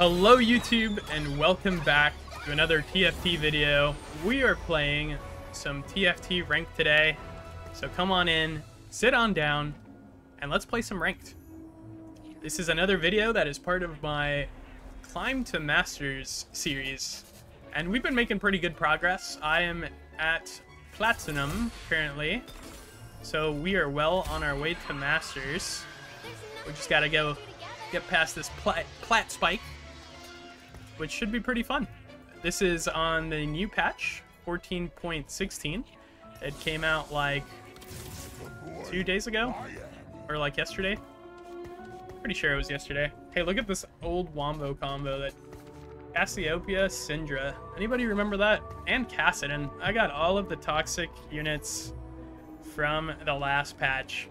Hello YouTube and welcome back to another TFT video. We are playing some TFT ranked today, so come on in, sit on down, and let's play some ranked. This is another video that is part of my Climb to Masters series, and we've been making pretty good progress. I am at Platinum currently, so we are well on our way to Masters. We just gotta go get past this plat spike, which should be pretty fun. This is on the new patch, 14.16. It came out like 2 days ago, or like yesterday. Pretty sure it was yesterday. Hey, look at this old Wombo combo that Cassiopeia, Syndra. Anybody remember that? And Cassadin. I got all of the toxic units from the last patch.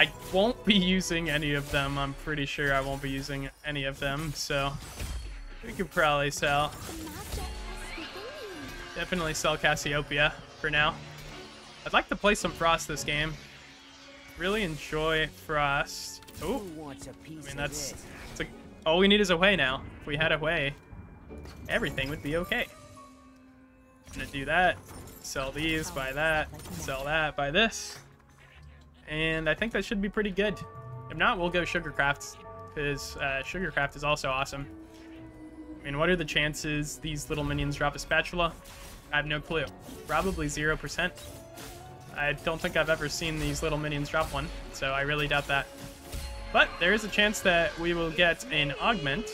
I won't be using any of them. I'm pretty sure I won't be using any of them, so we could probably sell. Definitely sell Cassiopeia for now. I'd like to play some Frost this game. Really enjoy Frost. Oh, I mean, all we need is a Wei now. If we had a Wei, everything would be okay. I'm gonna do that. Sell these, buy that. Sell that, buy this. And I think that should be pretty good. If not, we'll go Sugarcraft, because Sugarcraft is also awesome. I mean, what are the chances these little minions drop a spatula? I have no clue. Probably 0%. I don't think I've ever seen these little minions drop one, so I really doubt that. But there is a chance that we will get an augment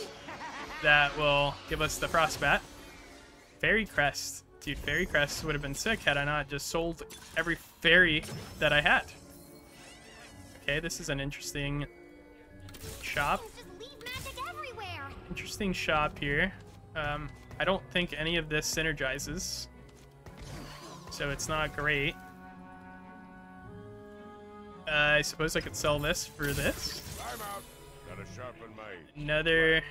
that will give us the Frostbat. Fairy Crest. Dude, Fairy Crest would have been sick had I not just sold every fairy that I had. Okay, this is an interesting shop. Interesting shop here. I don't think any of this synergizes, so it's not great. I suppose I could sell this for this. Another.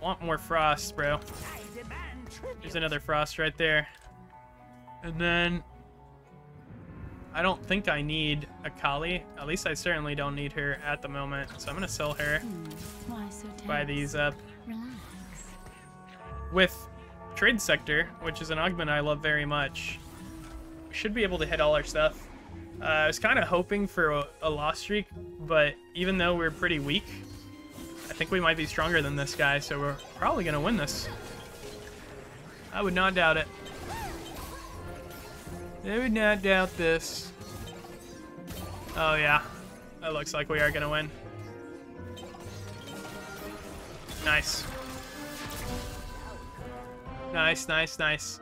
Want more Frost, bro. There's another Frost right there. And then I don't think I need Akali. At least I certainly don't need her at the moment. So I'm going to sell her. Buy these up. Relax. With Trade Sector, which is an augment I love very much, we should be able to hit all our stuff. I was kind of hoping for a loss streak, but even though we're pretty weak, I think we might be stronger than this guy, so we're probably going to win this. I would not doubt it. I would not doubt this. Oh yeah, that looks like we are gonna win. Nice. Nice, nice, nice.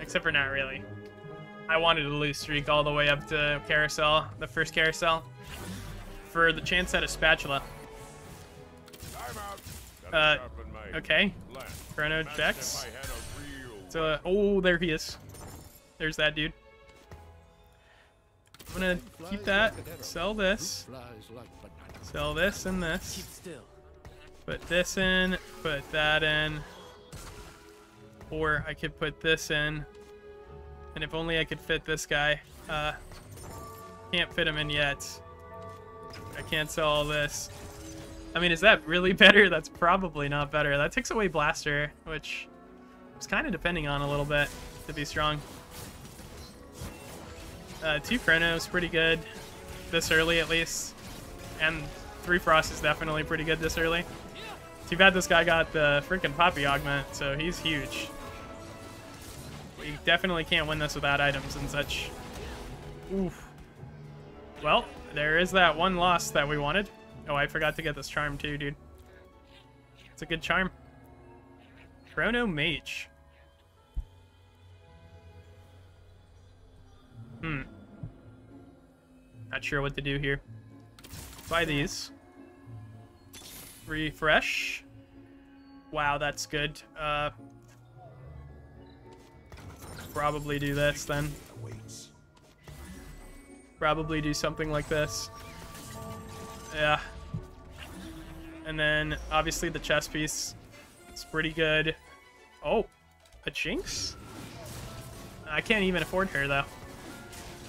Except for not really. I wanted a lose streak all the way up to carousel, the first carousel, for the chance at a spatula. Okay. Chrono Jax. So, oh, there he is. There's that dude. I'm gonna keep that, sell this, sell this and this, put this in, put that in, or I could put this in, and if only I could fit this guy. Can't fit him in yet. I can't sell all this. I mean, is that really better? That's probably not better. That takes away Blaster, which I was kind of depending on a little bit to be strong. Two Chronos, pretty good this early at least, and three Frost is definitely pretty good this early. Too bad this guy got the freaking Poppy Augment, so he's huge. We definitely can't win this without items and such. Oof. Well, there is that one loss that we wanted. Oh, I forgot to get this charm too, dude. It's a good charm. Chrono Mage. Not sure what to do here. Buy these. Refresh. Wow, that's good. Probably do this then. Probably do something like this. Yeah. And then obviously the chest piece. It's pretty good. Oh, a Jinx? I can't even afford her though.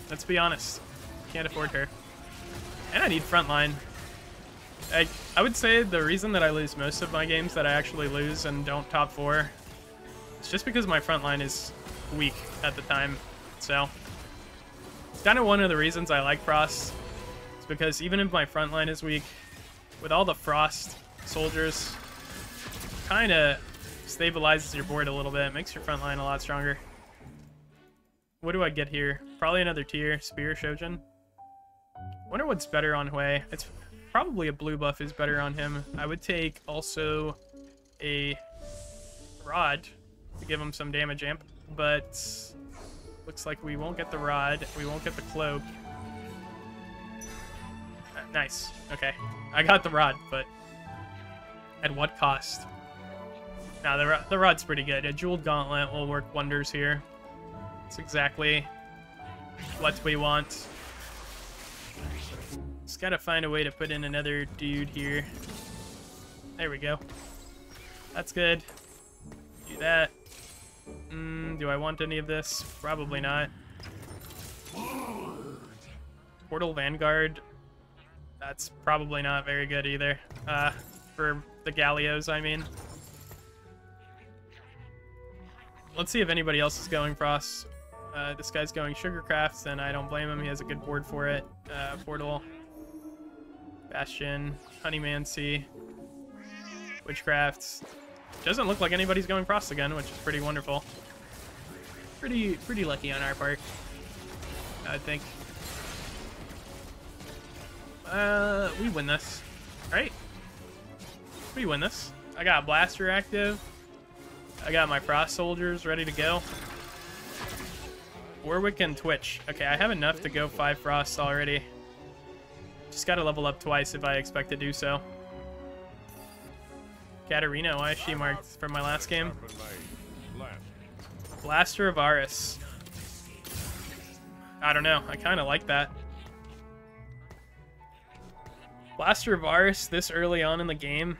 Let's be honest. Can't afford her. And I need frontline. I would say the reason that I lose most of my games that I actually lose and don't top four, it's just because my front line is weak at the time. So it's kind of one of the reasons I like Frost. It's because even if my front line is weak, with all the Frost soldiers, kind of stabilizes your board a little bit. It makes your front line a lot stronger. What do I get here? Probably another tier. Spear, Shojin. Wonder what's better on Wei. It's probably a blue buff is better on him. I would take also a rod to give him some damage amp, but looks like we won't get the rod. We won't get the cloak. Nice. Okay. I got the rod, but at what cost? Now the rod's pretty good. A jeweled gauntlet will work wonders here. It's exactly what we want. Just gotta find a way to put in another dude here. There we go. That's good. Do that. Do I want any of this? Probably not. Portal Vanguard. That's probably not very good either. For the Gallios, I mean. Let's see if anybody else is going Frost. This guy's going Sugarcraft, and I don't blame him. He has a good board for it. Portal, Bastion, Honeymancy, Witchcraft. Doesn't look like anybody's going Frost again, which is pretty wonderful. Pretty lucky on our part, I think. We win this, right? We win this. I got Blaster active. I got my Frost soldiers ready to go. Warwick and Twitch. Okay, I have enough to go 5 Frosts already. Just gotta level up twice if I expect to do so. Katarina, why is she marked from my last game? Blaster of Ares. I don't know. I kind of like that. Blaster of Ares this early on in the game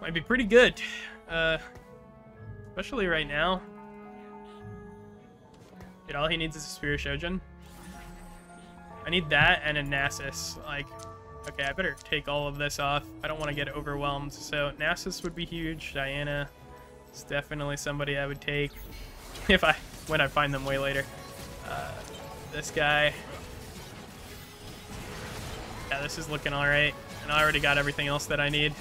might be pretty good, especially right now. Dude, all he needs is a Spear Shojin. I need that and a Nasus. Like, okay, I better take all of this off. I don't want to get overwhelmed. So Nasus would be huge. Diana is definitely somebody I would take if when I find them way later. This guy. Yeah, this is looking all right, and I already got everything else that I need.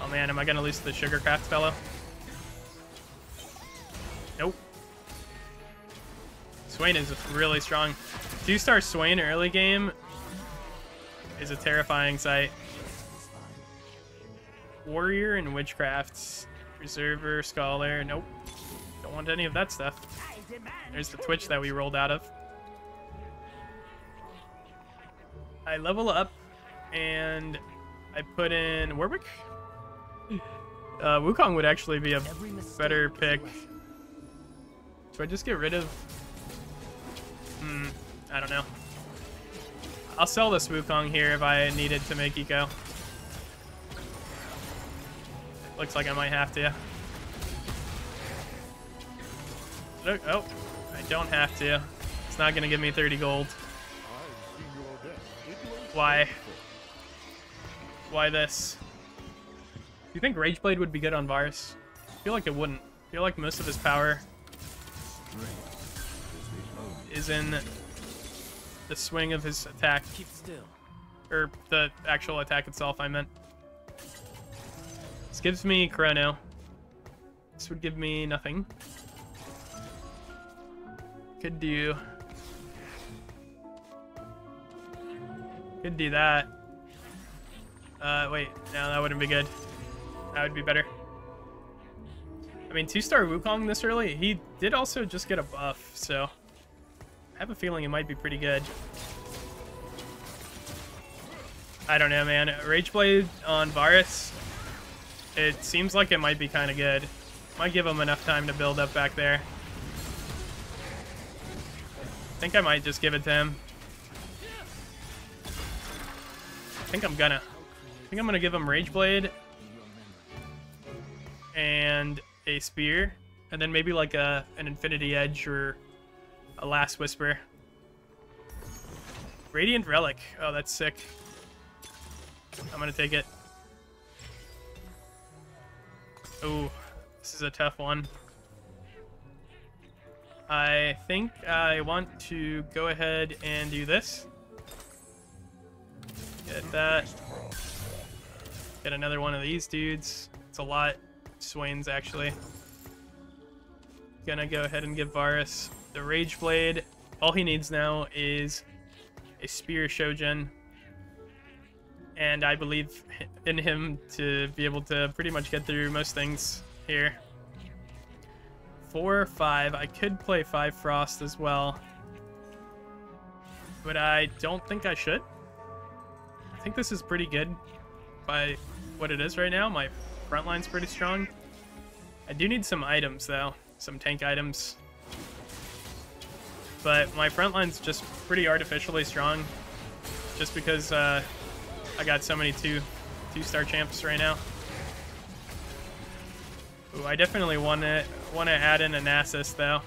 Oh man, am I gonna lose to the Sugarcraft fellow? Nope. Swain is really strong. 2-star Swain early game is a terrifying sight. Warrior and Witchcrafts. Preserver, Scholar, nope. Don't want any of that stuff. There's the Twitch that we rolled out of. I level up and I put in Warwick. Wukong would actually be a better pick. Do I just get rid of... I don't know. I'll sell this Wukong here if I needed to make eco. Looks like I might have to. Look, oh, I don't have to. It's not going to give me 30 gold. Why? Why this? Do you think Rageblade would be good on Varus? I feel like it wouldn't. I feel like most of his power is in the swing of his attack. Or the actual attack itself, I meant. This gives me Chrono. This would give me nothing. Could do that. Wait, no, that wouldn't be good. That would be better. I mean, 2-star Wukong this early, he did also just get a buff, so I have a feeling it might be pretty good. I don't know, man. Rageblade on Varus, it seems like it might be kind of good. Might give him enough time to build up back there. I think I might just give it to him. I think I'm gonna give him Rageblade and a spear, and then maybe like an Infinity Edge or a Last Whisper. Radiant Relic. Oh, that's sick. I'm gonna take it. Ooh, this is a tough one. I think I want to go ahead and do this. Get that. Get another one of these dudes. It's a lot. Swains, actually. Gonna go ahead and give Varus the Rageblade. All he needs now is a Spear Shoujin. And I believe in him to be able to pretty much get through most things here. 4 or 5. I could play 5 Frost as well, but I don't think I should. I think this is pretty good by what it is right now. My front line's pretty strong. I do need some items though, some tank items. But my front line's just pretty artificially strong, just because I got so many two-star champs right now. Ooh, I definitely want to add in a Nasus, though.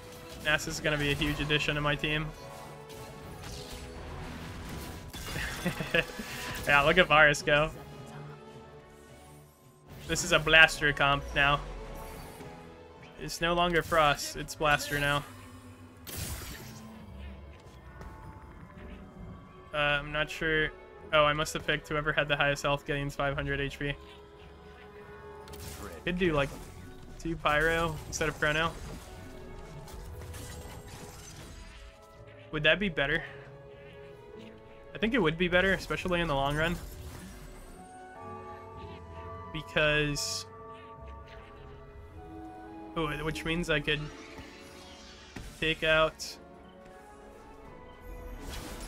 Nasus is going to be a huge addition to my team. Yeah, look at Varus go. This is a Blaster comp now. It's no longer Frost, it's Blaster now. I'm not sure. Oh, I must have picked whoever had the highest health gains 500 HP. Could do like 2 Pyro instead of Chrono. Would that be better? I think it would be better, especially in the long run. Because... ooh, which means I could take out...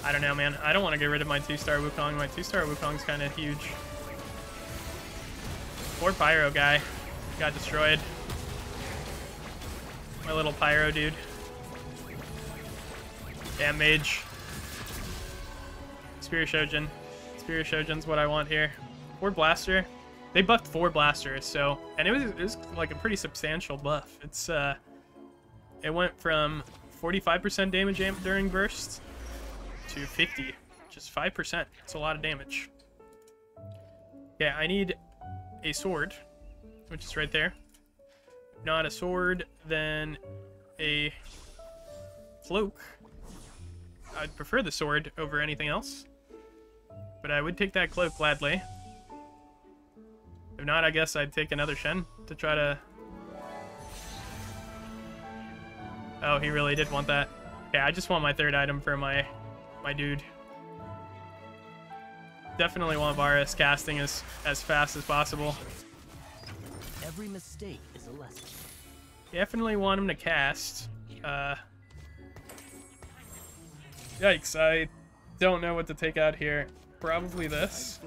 I don't know, man. I don't want to get rid of my 2-star Wukong. My 2-star Wukong's kind of huge. Poor Pyro guy. Got destroyed. My little Pyro dude. Damn Mage. Spear Shoujin. Spear Shoujin's what I want here. 4 Blaster. They buffed 4 Blasters, so... and it was like a pretty substantial buff. It's, it went from 45% damage amp during bursts to 50. Just 5%. It's a lot of damage. Yeah, I need a sword, which is right there. Not a sword, then a cloak. I'd prefer the sword over anything else, but I would take that cloak gladly. If not, I guess I'd take another Shen to try to... oh, he really did want that. Yeah, I just want my third item for my dude. Definitely want Varus casting as fast as possible. Every mistake is a lesson. Definitely want him to cast. Yikes, I don't know what to take out here. Probably this.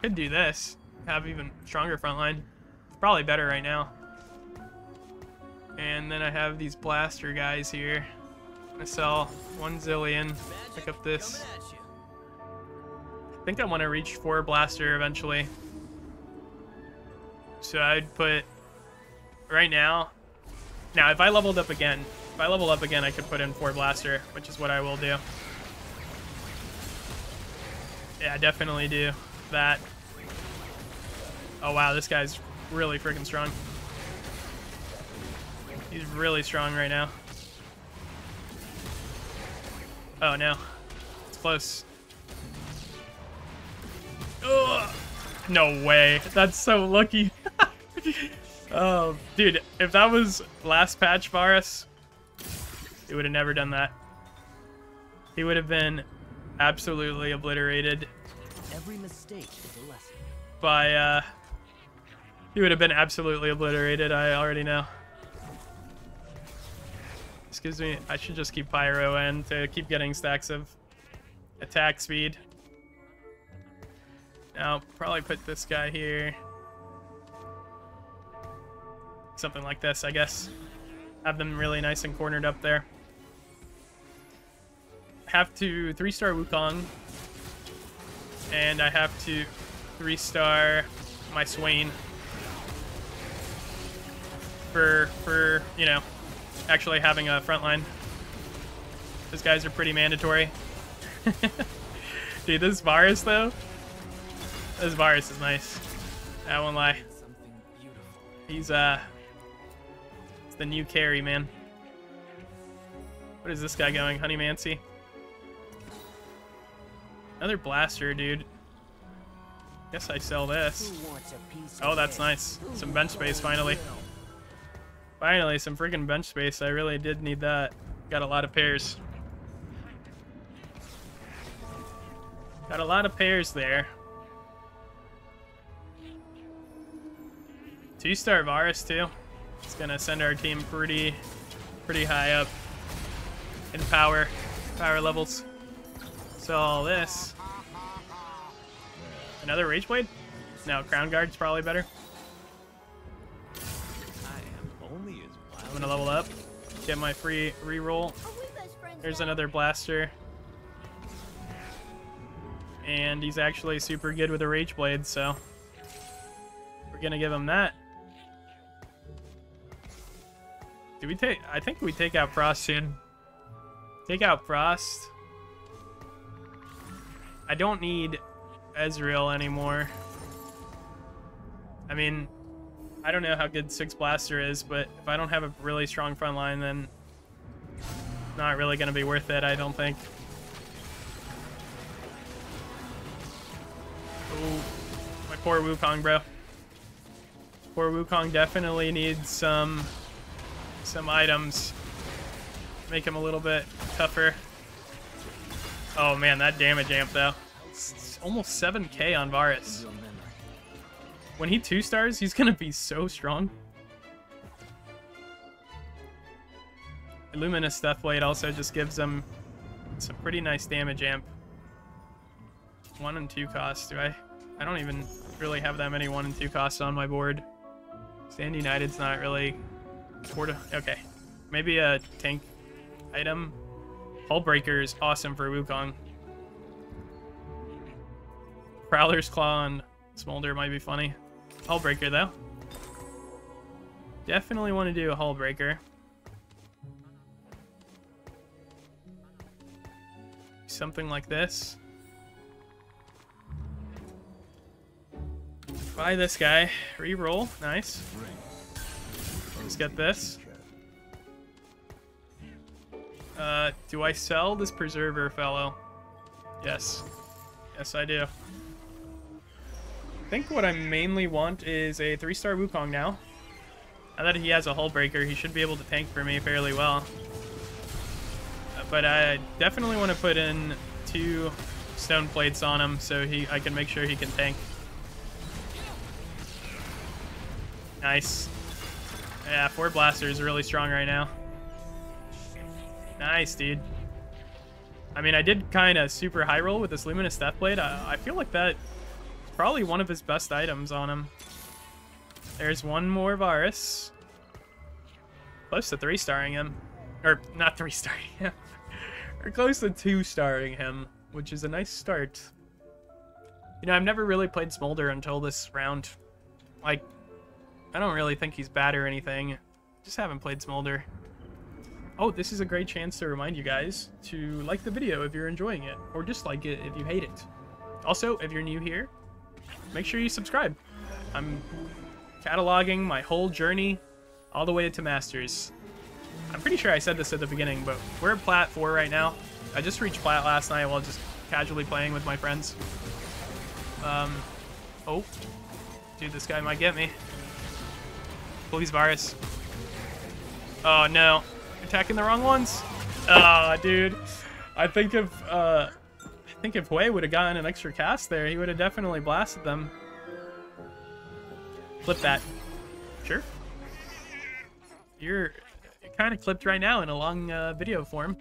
Could do this. Have even stronger frontline. Probably better right now. And then I have these Blaster guys here. I'm gonna sell 1 zillion. Pick up this. I think I want to reach 4 Blaster eventually. So I'd put... right now... now, if I leveled up again... if I level up again, I could put in 4 Blaster, which is what I will do. Yeah, I definitely do that. Oh, wow, this guy's really freaking strong. He's really strong right now. Oh, no. It's close. Ugh. No way. That's so lucky. Oh, dude, if that was last patch Varus, he would have never done that. He would have been absolutely obliterated. Every mistake is a lesson. By, he would have been absolutely obliterated, I already know. Excuse me, I should just keep Pyro in to keep getting stacks of attack speed. Now, probably put this guy here. Something like this, I guess. Have them really nice and cornered up there. Have to 3-star Wukong, and I have to 3-star my Swain for, you know, actually having a front line. Those guys are pretty mandatory. Dude, this Varus though. This Varus is nice. I won't lie. He's it's the new carry, man. What is this guy going? Honeymancy. Another blaster, dude. Guess I sell this. Oh, that's nice. Some bench space, finally. Finally, some freaking bench space. I really did need that. Got a lot of pairs. Got a lot of pairs there. 2-star Varus, too. It's gonna send our team pretty high up in power levels. So all this. Another Rageblade? No, Crown Guard's probably better. I'm gonna level up, get my free reroll. There's another Blaster. And he's actually super good with a Rageblade, so we're gonna give him that. Do we take? I think we take out Frost soon. Take out Frost. I don't need Ezreal anymore. I mean, I don't know how good 6 Blaster is, but if I don't have a really strong front line, then it's not really going to be worth it, I don't think. Oh, my poor Wukong, bro. Poor Wukong definitely needs some items. Make him a little bit tougher. Oh man, that damage amp though. It's almost 7k on Varus. When he 2-stars, he's gonna be so strong. Luminous Deathblade also just gives him some pretty nice damage amp. 1 and 2 costs, do I? I don't even really have that many 1 and 2 costs on my board. Stand United's not really... Okay. Maybe a tank item. Hullbreaker is awesome for Wukong. Prowler's Claw on Smolder might be funny. Hullbreaker, though. Definitely want to do a Hullbreaker. Something like this. Buy this guy. Reroll. Nice. Let's get this. Do I sell this Preserver fellow? Yes. Yes, I do. I think what I mainly want is a 3-star Wukong now. Now that he has a Hullbreaker, he should be able to tank for me fairly well. But I definitely want to put in 2 Stone Plates on him so I can make sure he can tank. Nice. Yeah, 4 Blasters are really strong right now. Nice, dude. I mean, I did kind of super high roll with this Luminous Deathblade. I feel like that's probably one of his best items on him. There's one more Varus. Close to 3-starring him. Or, not 3-starring him. We're close to 2-starring him, which is a nice start. You know, I've never really played Smolder until this round. Like, I don't really think he's bad or anything. Just haven't played Smolder. Oh, this is a great chance to remind you guys to like the video if you're enjoying it, or dislike it if you hate it. Also, if you're new here, make sure you subscribe. I'm cataloging my whole journey all the way to Masters. I'm pretty sure I said this at the beginning, but we're at Plat 4 right now. I just reached Plat last night while just casually playing with my friends. Oh, dude, this guy might get me. Please, Varus. Oh, no. Attacking the wrong ones. Ah, oh, dude. I think if Wei would have gotten an extra cast there, he would have definitely blasted them. Clip that. Sure. You're kind of clipped right now in a long video form.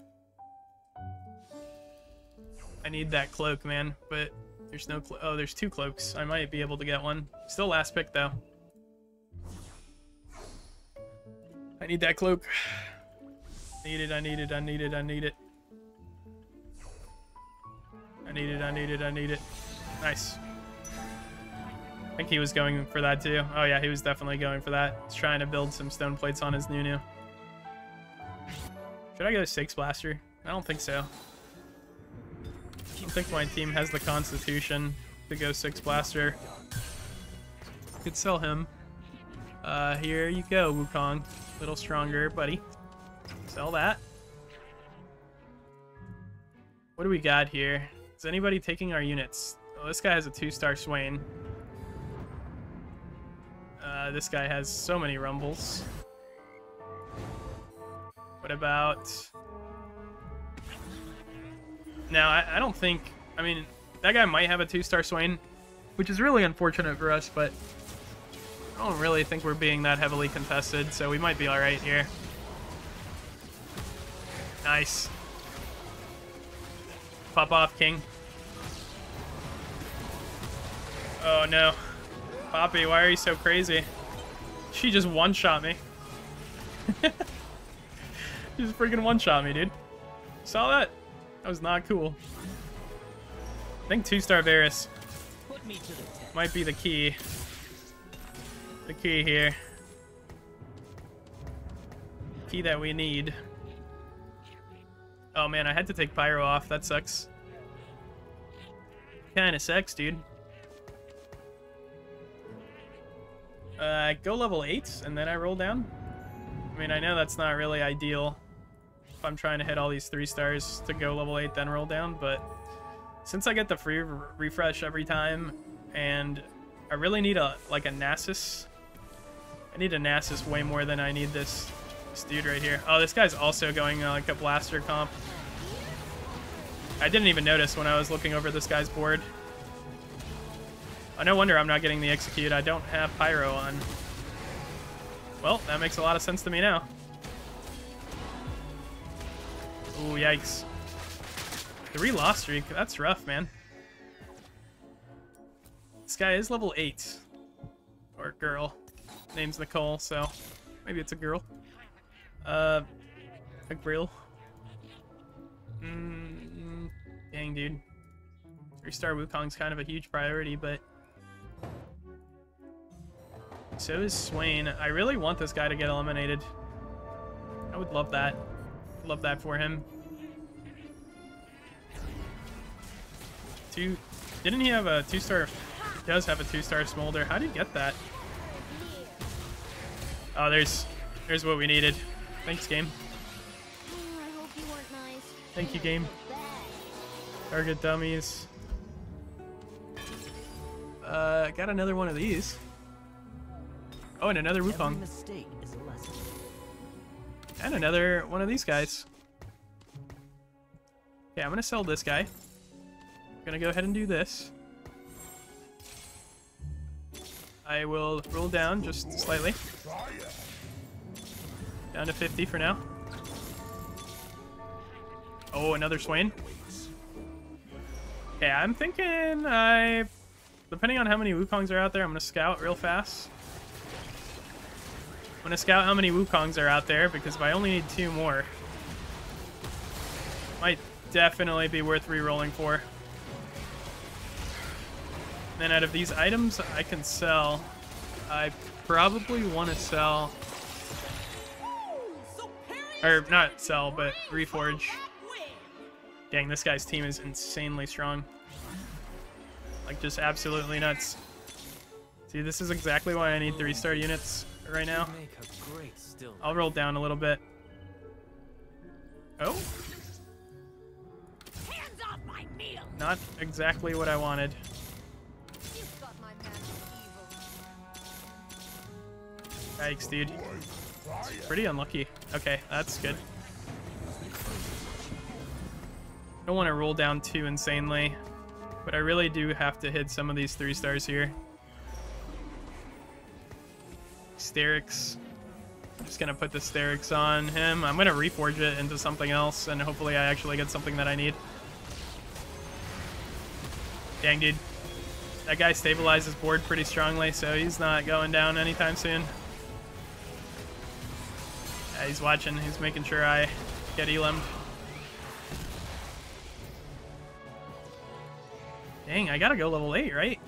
I need that cloak, man. But there's no cloak. Oh, there's 2 cloaks. I might be able to get one. Still last pick, though. I need that cloak. I need it. Nice. I think he was going for that too. Oh yeah, he was definitely going for that. He's trying to build some stone plates on his Nunu. Should I go 6 Blaster? I don't think so. I don't think my team has the constitution to go 6 Blaster. Could sell him. Here you go, Wukong. A little stronger, buddy. Sell that. What do we got here? Is anybody taking our units? Oh, this guy has a 2-star Swain. This guy has so many rumbles. What about... Now, I don't think... I mean, that guy might have a 2-star Swain, which is really unfortunate for us, but... I don't really think we're being that heavily contested, so we might be alright here. Nice. Pop off, King. Oh no. Poppy, why are you so crazy? She just one-shot me. She just freaking one-shot me, dude. Saw that? That was not cool. I think 2-star Varus might be the key. The key here. Key that we need. Oh man, I had to take Pyro off. That sucks. Kinda sucks, dude. Go level 8 and then I roll down. I mean, I know that's not really ideal if I'm trying to hit all these 3-stars to go level 8 then roll down, but since I get the free refresh every time and I really need a Nasus. I need a Nasus way more than I need this dude right here. Oh, this guy's also going like a Blaster comp. I didn't even notice when I was looking over this guy's board. Oh, no wonder I'm not getting the execute. I don't have Pyro on. Well, that makes a lot of sense to me now. Ooh, yikes. 3 loss streak. That's rough, man. This guy is level 8. Or girl. Name's Nicole, so maybe it's a girl. A grill. Dang, dude. 3-star Wukong's kind of a huge priority, but... So is Swain. I really want this guy to get eliminated. I would love that. Love that for him. 2... Didn't he have a 2-star... He does have a 2-star Smolder. How did he get that? Oh, there's what we needed. Thanks, game. I hope you weren't nice. Thank you, game. Target dummies. Got another one of these. Oh, and another Wukong. And another one of these guys. Okay, I'm gonna sell this guy. I'm gonna go ahead and do this. I will roll down just slightly. Down to 50 for now. Oh, another Swain. Yeah, I'm thinking depending on how many Wukongs are out there, I'm going to scout real fast. I'm going to scout how many Wukongs are out there, because if I only need 2 more, might definitely be worth re-rolling for. Then out of these items I can sell, I probably want to sell, or not sell, but reforge. Dang, this guy's team is insanely strong. Like, just absolutely nuts. See, this is exactly why I need 3-star units right now. I'll roll down a little bit. Oh? Not exactly what I wanted. Yikes, dude. It's pretty unlucky. Okay, that's good. Don't want to roll down too insanely, but I really do have to hit some of these 3-stars here. Sterics. I'm just gonna put the Sterics on him. I'm gonna reforge it into something else, and hopefully I actually get something that I need. Dang, dude. That guy stabilized his board pretty strongly, so he's not going down anytime soon. Yeah, he's watching. He's making sure I get elimed. Dang, I gotta go level 8, right?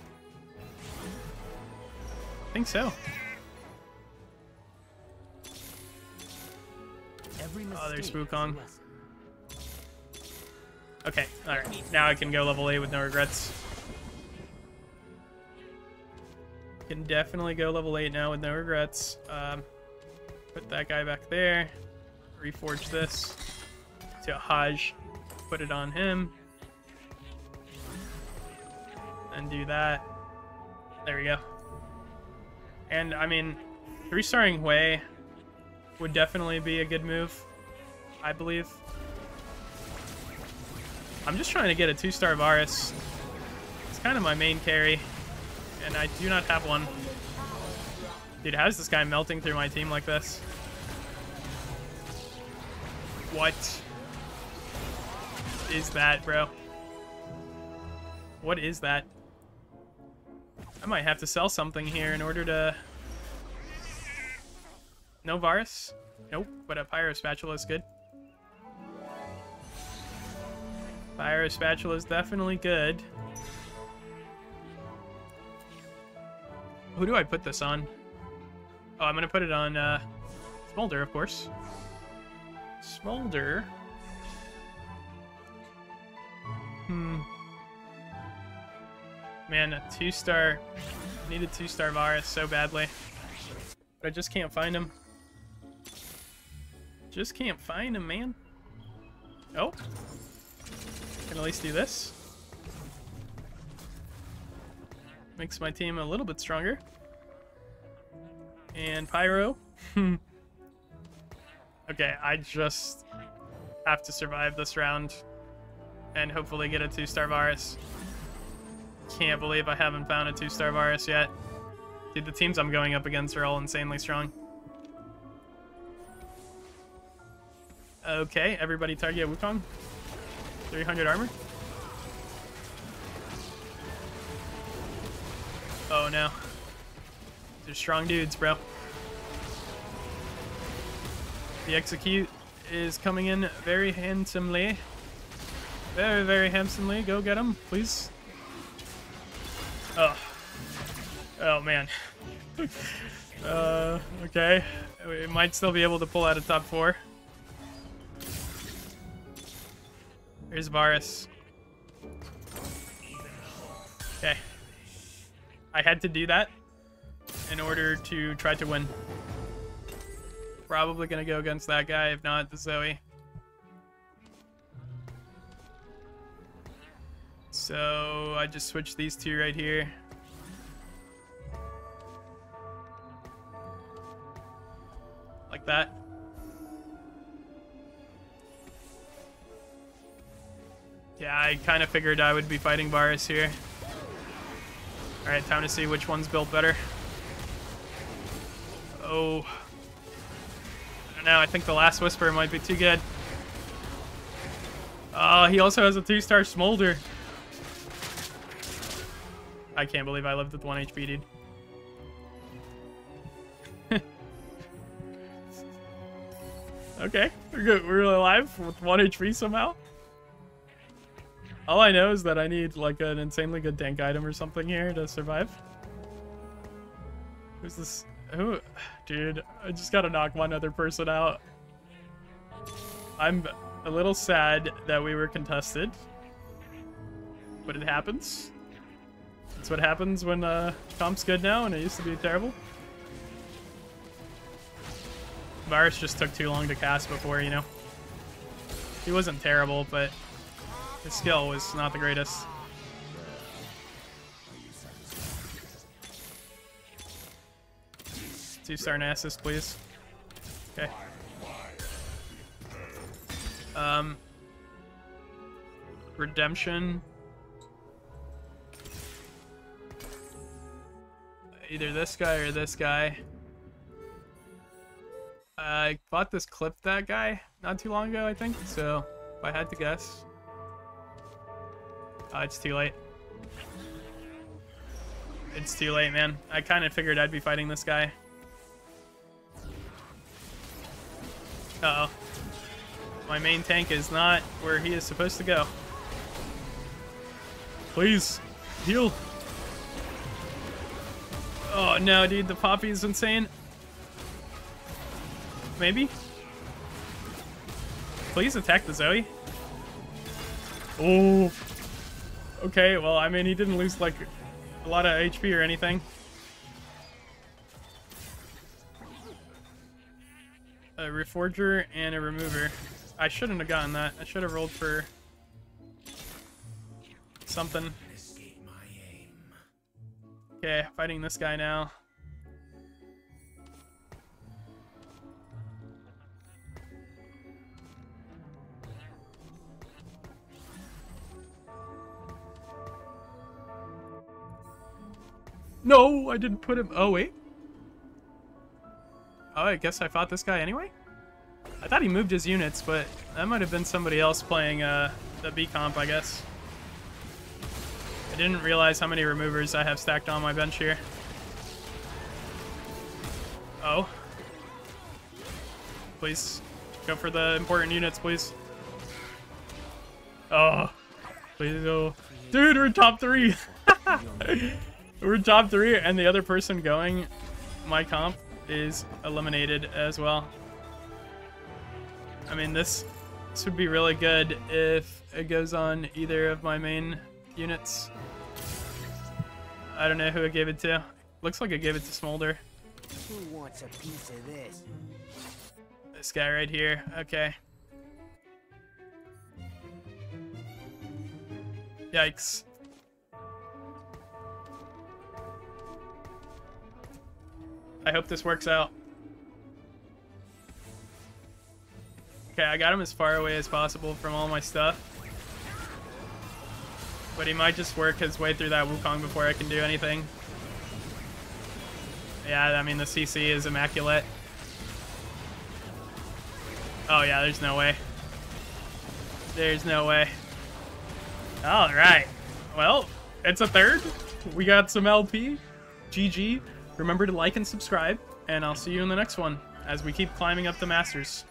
I think so. Oh, there's Wukong. Okay, alright. Now I can go level 8 with no regrets. Can definitely go level 8 now with no regrets. Put that guy back there. Reforge this to Haj. Put it on him. And do that. There we go. And, I mean, 3-starring Wei would definitely be a good move, I believe. I'm just trying to get a 2-star Varus. It's kind of my main carry, and I do not have one. Dude, how is this guy melting through my team like this? What is that, bro? What is that? I might have to sell something here in order to... No Varus? Nope, but a Pyro Spatula is good. Pyro Spatula is definitely good. Who do I put this on? Oh, I'm gonna put it on Smolder, of course. Smolder. Man, a 2-star. I need a 2-star Varus so badly, but I just can't find him. Just can't find him, man. Oh, can at least do this. Makes my team a little bit stronger. And Pyro. Okay, I just have to survive this round and hopefully get a 2-star Varus. Can't believe I haven't found a 2-star Varus yet. Dude, the teams I'm going up against are all insanely strong. Okay, everybody target Wukong. 300 armor. Oh no. They're strong dudes, bro. The execute is coming in very handsomely. Very, very handsomely. Go get him, please. Oh. Oh, man. Okay. We might still be able to pull out a top 4. Here's Varus. Okay. I had to do that in order to try to win. Probably gonna go against that guy, if not the Zoe. So I just switched these two right here. Like that. Yeah, I kind of figured I would be fighting Varus here. Alright, time to see which one's built better. Oh. I don't know, I think the last Whisper might be too good. Oh, he also has a 2-star Smolder. I can't believe I lived with 1 HP, dude. Okay, we're good. We're alive with 1 HP somehow. All I know is that I need like an insanely good tank item or something here to survive. Who's this? Who? Dude, I just gotta knock one other person out. I'm a little sad that we were contested, but it happens. That's what happens when comp's good now, and it used to be terrible. Varus just took too long to cast before, you know. He wasn't terrible, but his skill was not the greatest. Two-star Nasus, please. Okay. Redemption. Either this guy or this guy. I bought this clip that guy not too long ago, I think, so if I had to guess. It's too late. It's too late, man. I kind of figured I'd be fighting this guy. Uh-oh. My main tank is not where he is supposed to go. Please, heal. Oh, no, dude. The Poppy is insane. Maybe? Please attack the Zoe. Oh. Okay, well, I mean, he didn't lose, like, a lot of HP or anything. A reforger and a remover. I shouldn't have gotten that. I should have rolled for something. Okay, fighting this guy now. No, I didn't put him. Oh, wait. Oh, I guess I fought this guy anyway? I thought he moved his units, but that might have been somebody else playing the B comp, I guess. I didn't realize how many removers I have stacked on my bench here. Oh. Please, go for the important units, please. Oh. Please, oh. Dude, we're top three! We're top three, and the other person going my comp is eliminated as well. I mean, this would be really good if it goes on either of my main units. I don't know who it gave it to. Looks like it gave it to Smolder. Who wants a piece of this? This guy right here. Okay. Yikes. I hope this works out. Okay, I got him as far away as possible from all my stuff. But he might just work his way through that Wukong before I can do anything. Yeah, I mean, the CC is immaculate. Oh, yeah, there's no way. There's no way. All right. Well, it's a third. We got some LP. GG. Remember to like and subscribe, and I'll see you in the next one as we keep climbing up the Masters.